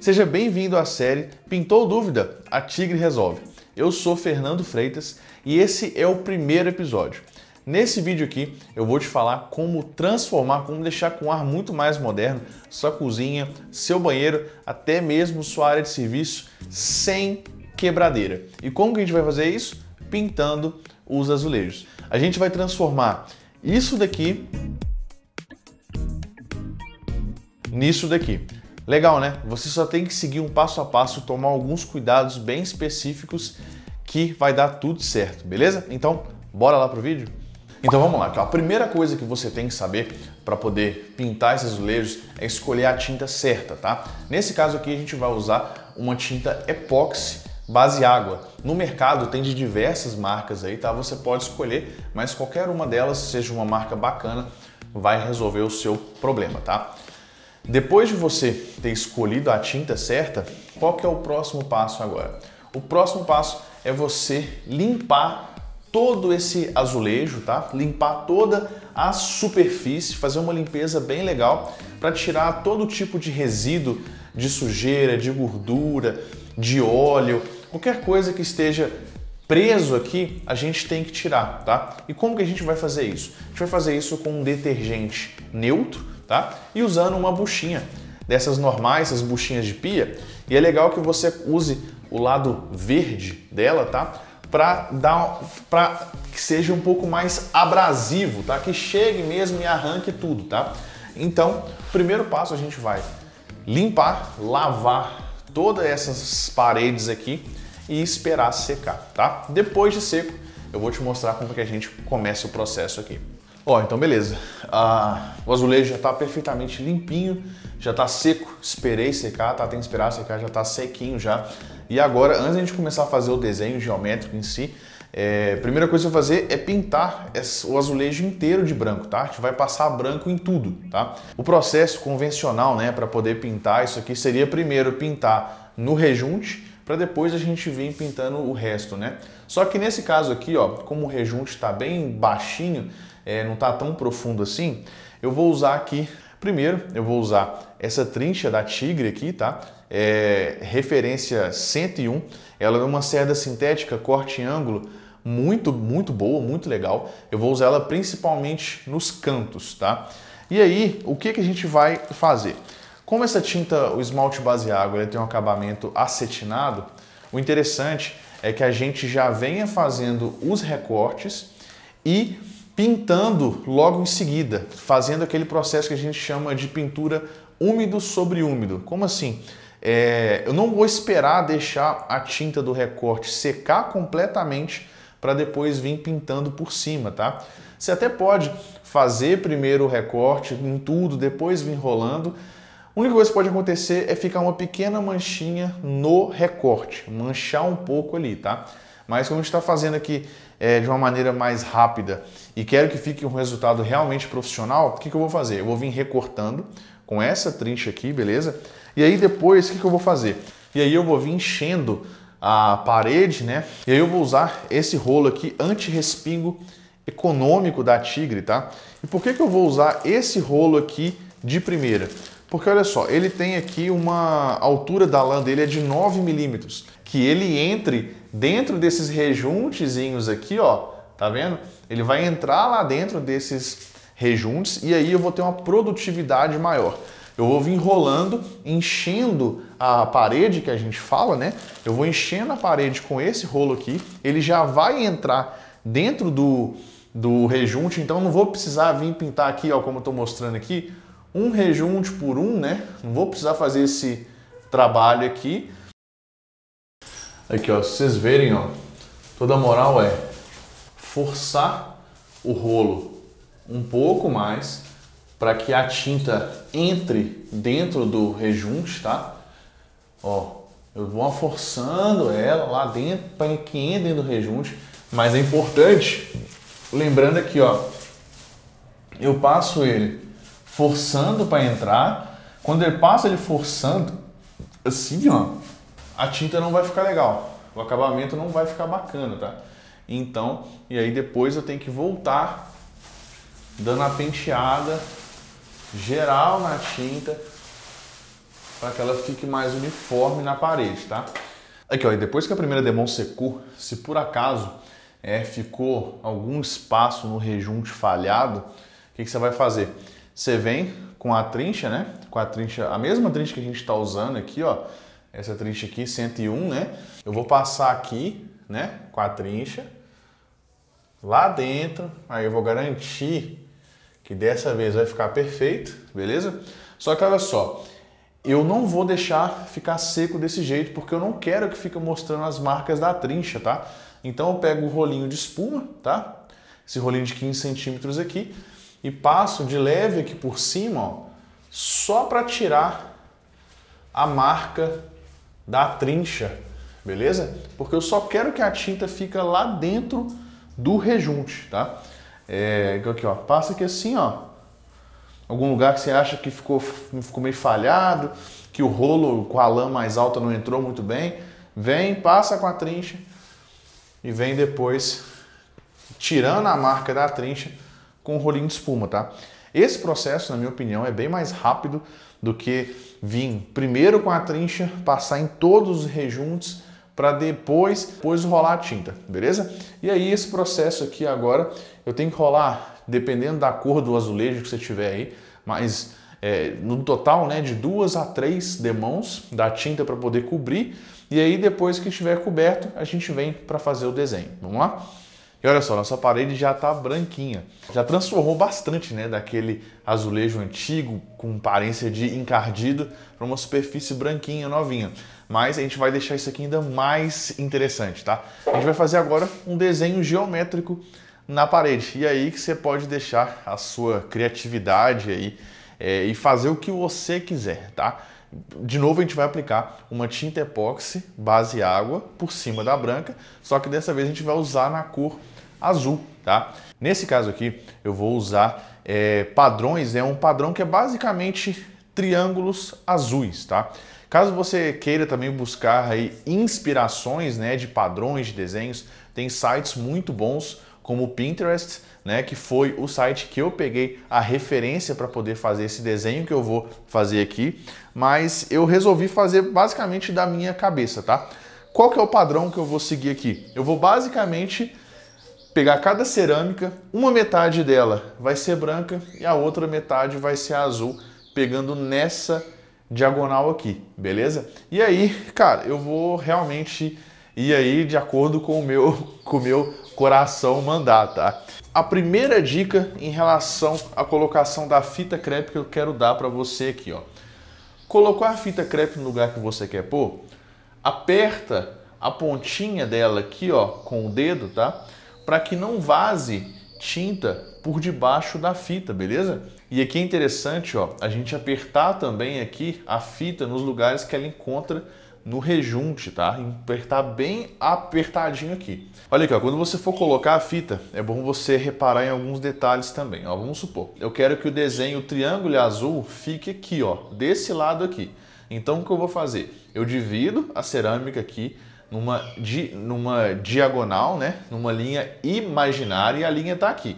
Seja bem-vindo à série Pintou Dúvida? A Tigre Resolve! Eu sou Fernando Freitas e esse é o primeiro episódio. Nesse vídeo aqui eu vou te falar como transformar, como deixar com um ar muito mais moderno sua cozinha, seu banheiro, até mesmo sua área de serviço sem quebradeira. E como que a gente vai fazer isso? Pintando os azulejos. A gente vai transformar isso daqui nisso daqui. Legal, né? Você só tem que seguir um passo a passo, tomar alguns cuidados bem específicos que vai dar tudo certo, beleza? Então, bora lá pro vídeo? Então vamos lá. A primeira coisa que você tem que saber para poder pintar esses azulejos é escolher a tinta certa, tá? Nesse caso aqui a gente vai usar uma tinta epóxi base água. No mercado tem de diversas marcas aí, tá? Você pode escolher, mas qualquer uma delas, seja uma marca bacana, vai resolver o seu problema, tá? Depois de você ter escolhido a tinta certa, qual que é o próximo passo agora? O próximo passo é você limpar todo esse azulejo, tá? Limpar toda a superfície, fazer uma limpeza bem legal para tirar todo tipo de resíduo, de sujeira, de gordura, de óleo, qualquer coisa que esteja preso aqui, a gente tem que tirar, tá? E como que a gente vai fazer isso? A gente vai fazer isso com um detergente neutro, tá? E usando uma buchinha dessas normais, essas buchinhas de pia. E é legal que você use o lado verde dela, tá? Para que seja um pouco mais abrasivo, tá? Que chegue mesmo e arranque tudo, tá? Então, primeiro passo, a gente vai limpar, lavar todas essas paredes aqui e esperar secar, tá? Depois de seco, eu vou te mostrar como que a gente começa o processo aqui. Ó, então beleza, o azulejo já tá perfeitamente limpinho, já tá seco, esperei secar, tá? Tem que esperar secar, já tá sequinho já. E agora, antes de a gente começar a fazer o desenho geométrico em si, a primeira coisa que eu vou fazer é pintar o azulejo inteiro de branco, tá? A gente vai passar branco em tudo, tá? O processo convencional, né, para poder pintar isso aqui seria primeiro pintar no rejunte, para depois a gente vir pintando o resto, né? Só que nesse caso aqui, ó, como o rejunte está bem baixinho, não está tão profundo assim, eu vou usar aqui, primeiro, eu vou usar essa trincha da Tigre aqui, tá? Referência 101, ela é uma cerda sintética, corte em ângulo, muito boa, muito legal. Eu vou usar ela principalmente nos cantos, tá? E aí, o que que a gente vai fazer? Como essa tinta, o esmalte base água, ele tem um acabamento acetinado, o interessante é que a gente já venha fazendo os recortes e pintando logo em seguida, fazendo aquele processo que a gente chama de pintura úmido sobre úmido. Como assim? Eu não vou esperar deixar a tinta do recorte secar completamente para depois vir pintando por cima, tá? Você até pode fazer primeiro o recorte em tudo, depois vir rolando. A única coisa que pode acontecer é ficar uma pequena manchinha no recorte, manchar um pouco ali, tá? Mas como a gente está fazendo aqui de uma maneira mais rápida e quero que fique um resultado realmente profissional, o que que eu vou fazer? Eu vou vir recortando com essa trincha aqui, beleza? E aí depois, o que que eu vou fazer? E aí eu vou vir enchendo a parede, né? E aí eu vou usar esse rolo aqui anti-respingo econômico da Tigre, tá? E por que que eu vou usar esse rolo aqui de primeira? Porque olha só, ele tem aqui uma altura da lã dele é de 9 milímetros. Que ele entre dentro desses rejuntezinhos aqui, ó, tá vendo? Ele vai entrar lá dentro desses rejuntes e aí eu vou ter uma produtividade maior. Eu vou vir enrolando, enchendo a parede que a gente fala, né? Eu vou enchendo a parede com esse rolo aqui, ele já vai entrar dentro do rejunte, então não vou precisar vir pintar aqui, ó, como eu tô mostrando aqui, um rejunte por um, né? Não vou precisar fazer esse trabalho aqui. Aqui, ó, se vocês verem, ó, toda a moral é forçar o rolo um pouco mais para que a tinta entre dentro do rejunte, tá? Ó, eu vou forçando ela lá dentro para que entre dentro do rejunte, mas é importante, lembrando aqui, ó, eu passo ele forçando para entrar, quando eu passo ele forçando, assim, ó, a tinta não vai ficar legal, o acabamento não vai ficar bacana, tá? Então, e aí depois eu tenho que voltar dando a penteada geral na tinta para que ela fique mais uniforme na parede, tá? Aqui, ó, e depois que a primeira demão secou, se por acaso ficou algum espaço no rejunte falhado, o que, que você vai fazer? Você vem com a trincha, né? Com a trincha, a mesma trincha que a gente está usando aqui, ó. Essa trincha aqui, 101, né? Eu vou passar aqui, né? Com a trincha lá dentro. Aí eu vou garantir que dessa vez vai ficar perfeito, beleza? Só que olha só, eu não vou deixar ficar seco desse jeito, porque eu não quero que fique mostrando as marcas da trincha, tá? Então eu pego o rolinho de espuma, tá? Esse rolinho de 15 centímetros aqui e passo de leve aqui por cima, ó, só para tirar a marca da trincha, beleza? Porque eu só quero que a tinta fica lá dentro do rejunte, tá? Aqui, ó, passa aqui assim, ó. Algum lugar que você acha que ficou meio falhado, que o rolo com a lã mais alta não entrou muito bem, vem, passa com a trincha e vem depois tirando a marca da trincha com o rolinho de espuma, tá? Esse processo, na minha opinião, é bem mais rápido do que vir primeiro com a trincha, passar em todos os rejuntes para depois rolar a tinta, beleza? E aí esse processo aqui agora, eu tenho que rolar, dependendo da cor do azulejo que você tiver aí, mas no total, né, de 2 a 3 demãos da tinta para poder cobrir. E aí depois que estiver coberto, a gente vem para fazer o desenho. Vamos lá? E olha só, nossa parede já está branquinha. Já transformou bastante, né, daquele azulejo antigo com aparência de encardido para uma superfície branquinha, novinha. Mas a gente vai deixar isso aqui ainda mais interessante, tá? A gente vai fazer agora um desenho geométrico na parede. E aí que você pode deixar a sua criatividade aí e fazer o que você quiser, tá? De novo, a gente vai aplicar uma tinta epóxi base água por cima da branca, só que dessa vez a gente vai usar na cor azul, tá? Nesse caso aqui, eu vou usar padrões, um padrão que é basicamente triângulos azuis, tá? Caso você queira também buscar aí inspirações, né, de padrões de desenhos, tem sites muito bons como o Pinterest, né, que foi o site que eu peguei a referência para poder fazer esse desenho que eu vou fazer aqui, mas eu resolvi fazer basicamente da minha cabeça, tá? Qual que é o padrão que eu vou seguir aqui? Eu vou basicamente pegar cada cerâmica, uma metade dela vai ser branca e a outra metade vai ser azul, pegando nessa diagonal aqui, beleza? E aí, cara, eu vou realmente ir aí de acordo com o meu coração mandar, tá? A primeira dica em relação à colocação da fita crepe que eu quero dar para você aqui, ó. Colocou a fita crepe no lugar que você quer pôr, aperta a pontinha dela aqui, ó, com o dedo, tá? Para que não vaze tinta por debaixo da fita, beleza? E aqui é interessante, ó, a gente apertar também aqui a fita nos lugares que ela encontra no rejunte, tá? Apertar bem apertadinho aqui. Olha aqui, ó, quando você for colocar a fita, é bom você reparar em alguns detalhes também, ó. Vamos supor, eu quero que o desenho triângulo azul fique aqui, ó, desse lado aqui. Então o que eu vou fazer? Eu divido a cerâmica aqui numa diagonal, né? Numa linha imaginária, e a linha tá aqui.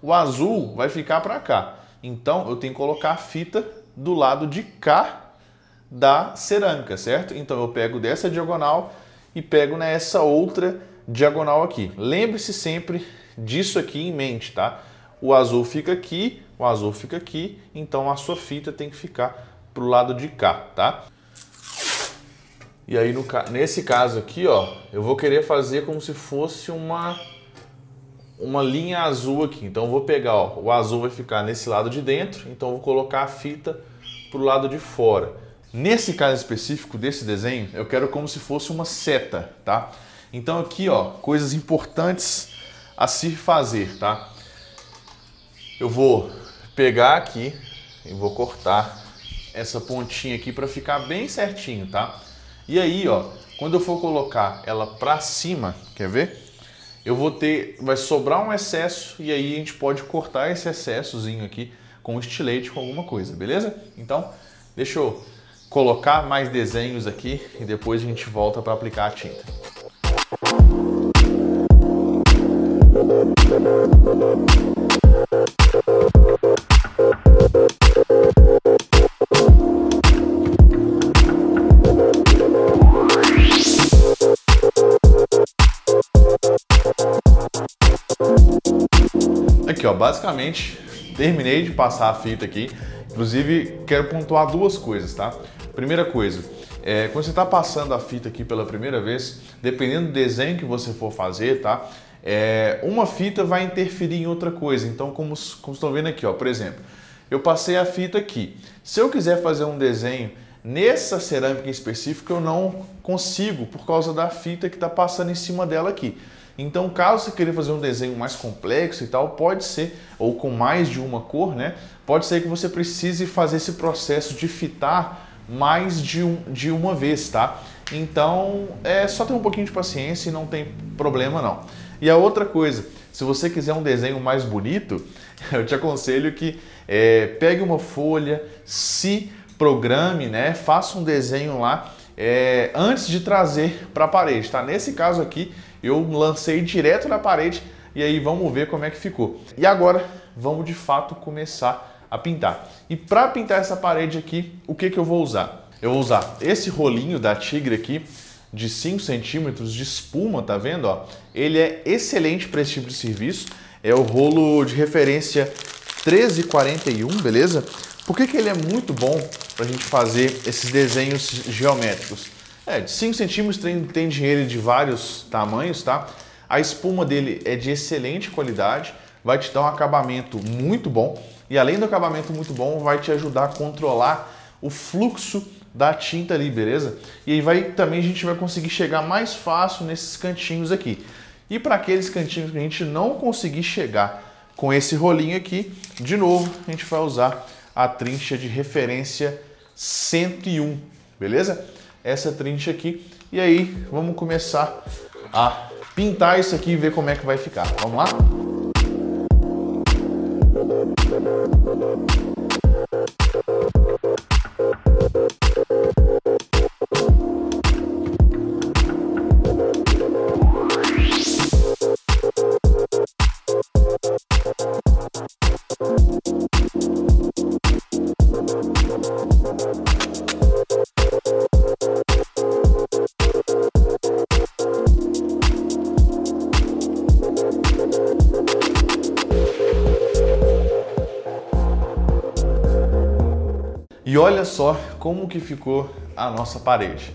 O azul vai ficar para cá. Então eu tenho que colocar a fita do lado de cá da cerâmica, certo? Então eu pego dessa diagonal e pego nessa outra diagonal aqui. Lembre-se sempre disso aqui em mente, tá? O azul fica aqui, o azul fica aqui, então a sua fita tem que ficar pro lado de cá, tá? E aí nesse caso aqui, ó, eu vou querer fazer como se fosse uma linha azul aqui. Então eu vou pegar, ó, o azul vai ficar nesse lado de dentro, então eu vou colocar a fita pro lado de fora. Nesse caso específico desse desenho, eu quero como se fosse uma seta, tá? Então aqui, ó, coisas importantes a se fazer, tá? Eu vou pegar aqui e vou cortar essa pontinha aqui para ficar bem certinho, tá? E aí, ó, quando eu for colocar ela para cima, quer ver? Eu vou vai sobrar um excesso e aí a gente pode cortar esse excessozinho aqui com estilete, com alguma coisa, beleza? Então, deixa eu colocar mais desenhos aqui e depois a gente volta para aplicar a tinta. aqui, ó, basicamente terminei de passar a fita aqui. Inclusive, quero pontuar duas coisas, tá? Primeira coisa, quando você está passando a fita aqui pela primeira vez, dependendo do desenho que você for fazer, tá? Uma fita vai interferir em outra coisa. Então, como estão vendo aqui, ó, por exemplo, eu passei a fita aqui. Se eu quiser fazer um desenho nessa cerâmica em específico, eu não consigo por causa da fita que está passando em cima dela aqui. Então, caso você queira fazer um desenho mais complexo e tal, pode ser, ou com mais de uma cor, né? Pode ser que você precise fazer esse processo de fitar mais de uma vez, tá? Então, é só ter um pouquinho de paciência e não tem problema não. E a outra coisa, se você quiser um desenho mais bonito, eu te aconselho que pegue uma folha, se programe, né? Faça um desenho lá antes de trazer para a parede, tá? Nesse caso aqui, eu lancei direto na parede e aí vamos ver como é que ficou. E agora vamos de fato começar a pintar. E para pintar essa parede aqui, o que eu vou usar? Eu vou usar esse rolinho da Tigre aqui de 5 centímetros de espuma, tá vendo? Ó, ele é excelente para esse tipo de serviço. É o rolo de referência 1341, beleza? Por que ele é muito bom para a gente fazer esses desenhos geométricos? De 5 centímetros tem dinheiro de vários tamanhos, tá? A espuma dele é de excelente qualidade, vai te dar um acabamento muito bom e além do acabamento muito bom, vai te ajudar a controlar o fluxo da tinta ali, beleza? E aí também a gente vai conseguir chegar mais fácil nesses cantinhos aqui. E para aqueles cantinhos que a gente não conseguir chegar com esse rolinho aqui, de novo, a gente vai usar a trincha de referência 101, beleza? Essa trincha aqui. E aí, vamos começar a pintar isso aqui e ver como é que vai ficar. Vamos lá? E olha só como que ficou a nossa parede.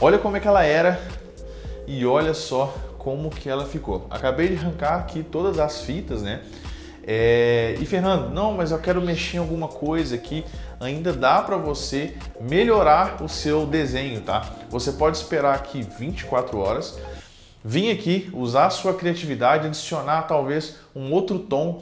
Olha como é que ela era e olha só como que ela ficou. Acabei de arrancar aqui todas as fitas, né? E Fernando, não, mas eu quero mexer em alguma coisa aqui. Ainda dá para você melhorar o seu desenho, tá? Você pode esperar aqui 24 horas. Vim aqui usar a sua criatividade, adicionar talvez um outro tom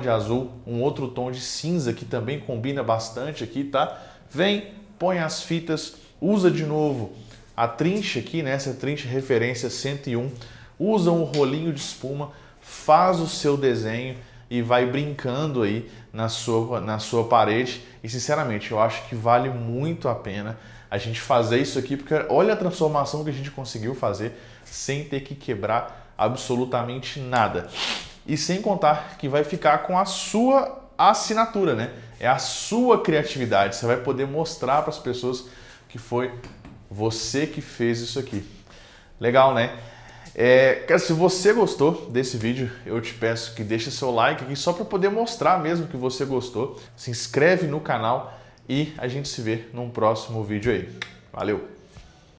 de azul, um outro tom de cinza que também combina bastante aqui, tá? Vem, põe as fitas, usa de novo a trincha aqui, né? Essa trincha referência 101, usa um rolinho de espuma, faz o seu desenho e vai brincando aí na sua parede. E sinceramente, eu acho que vale muito a pena a gente fazer isso aqui, porque olha a transformação que a gente conseguiu fazer sem ter que quebrar absolutamente nada. E sem contar que vai ficar com a sua assinatura, né? É a sua criatividade. Você vai poder mostrar para as pessoas que foi você que fez isso aqui. Legal, né? Cara, se você gostou desse vídeo, eu te peço que deixe seu like aqui só para poder mostrar mesmo que você gostou. Se inscreve no canal e a gente se vê num próximo vídeo aí. Valeu!